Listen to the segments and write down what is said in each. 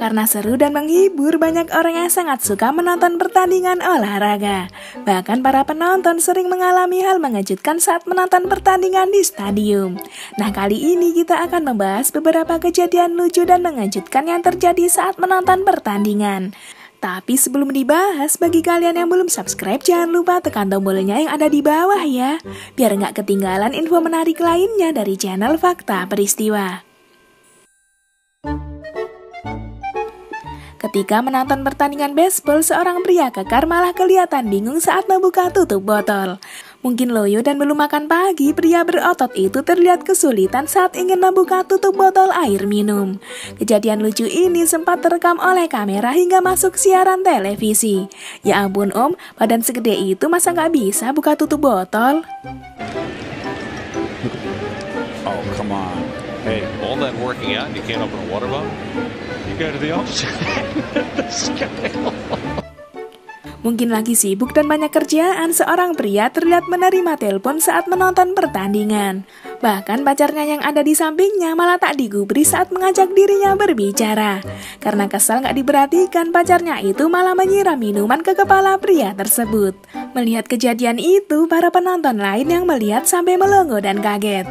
Karena seru dan menghibur, banyak orang yang sangat suka menonton pertandingan olahraga. Bahkan para penonton sering mengalami hal mengejutkan saat menonton pertandingan di stadium. Nah, kali ini kita akan membahas beberapa kejadian lucu dan mengejutkan yang terjadi saat menonton pertandingan. Tapi sebelum dibahas, bagi kalian yang belum subscribe, jangan lupa tekan tombolnya yang ada di bawah ya, biar nggak ketinggalan info menarik lainnya dari channel Fakta Peristiwa. Ketika menonton pertandingan baseball, seorang pria kekar malah kelihatan bingung saat membuka tutup botol. Mungkin loyo dan belum makan pagi, pria berotot itu terlihat kesulitan saat ingin membuka tutup botol air minum. Kejadian lucu ini sempat terekam oleh kamera hingga masuk siaran televisi. Ya ampun om, badan segede itu masa nggak bisa buka tutup botol? Oh, come on. Hey, all that working out, you can't open a water bottle? Mungkin lagi sibuk dan banyak kerjaan, seorang pria terlihat menerima telepon saat menonton pertandingan. Bahkan pacarnya yang ada di sampingnya malah tak digubri saat mengajak dirinya berbicara. Karena kesal gak diperhatikan, pacarnya itu malah menyiram minuman ke kepala pria tersebut. Melihat kejadian itu, para penonton lain yang melihat sampai melongo dan kaget.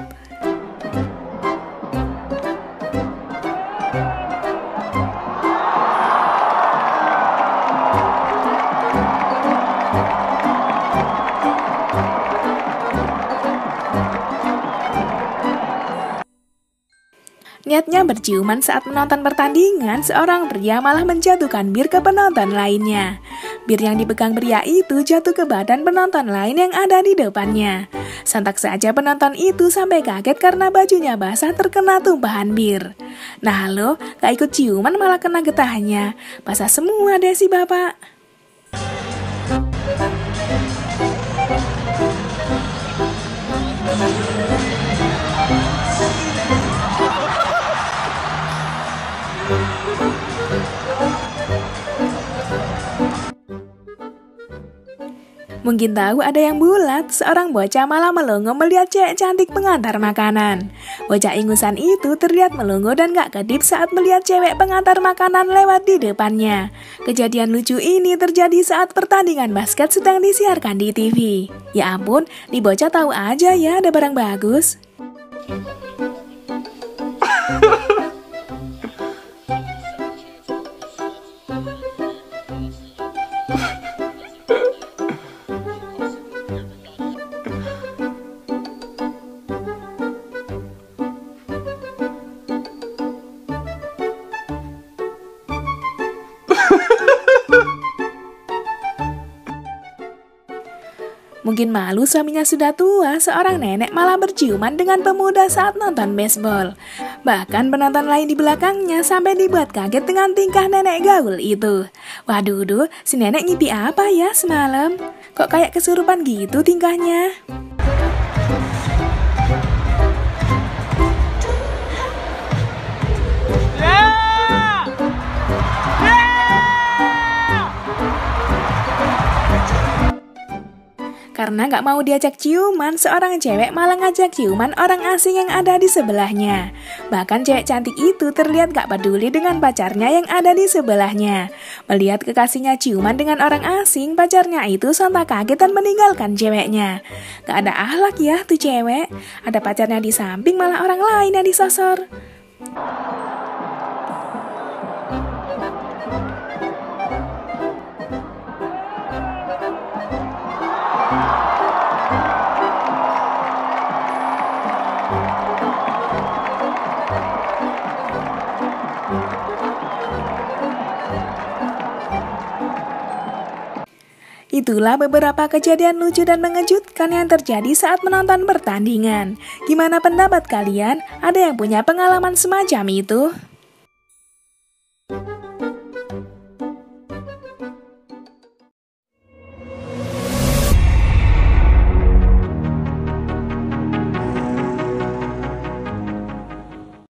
Niatnya berciuman saat menonton pertandingan, seorang pria malah menjatuhkan bir ke penonton lainnya. Bir yang dipegang pria itu jatuh ke badan penonton lain yang ada di depannya. Sontak saja penonton itu sampai kaget karena bajunya basah terkena tumpahan bir. Nah lo, gak ikut ciuman malah kena getahnya. Basah semua deh si bapak. Mungkin tahu ada yang bulat, seorang bocah malah melongo melihat cewek cantik pengantar makanan. Bocah ingusan itu terlihat melongo dan gak kedip saat melihat cewek pengantar makanan lewat di depannya. Kejadian lucu ini terjadi saat pertandingan basket sedang disiarkan di TV. Ya ampun, nih bocah tahu aja ya ada barang bagus. Mungkin malu suaminya sudah tua, seorang nenek malah berciuman dengan pemuda saat nonton baseball. Bahkan penonton lain di belakangnya sampai dibuat kaget dengan tingkah nenek gaul itu. Waduh, duh, si nenek ngipi apa ya semalam? Kok kayak kesurupan gitu tingkahnya? Karena gak mau diajak ciuman, seorang cewek malah ngajak ciuman orang asing yang ada di sebelahnya. Bahkan cewek cantik itu terlihat gak peduli dengan pacarnya yang ada di sebelahnya. Melihat kekasihnya ciuman dengan orang asing, pacarnya itu sontak kaget dan meninggalkan ceweknya. Gak ada akhlak ya tuh cewek, ada pacarnya di samping malah orang lain yang disosor. Itulah beberapa kejadian lucu dan mengejutkan yang terjadi saat menonton pertandingan. Gimana pendapat kalian? Ada yang punya pengalaman semacam itu?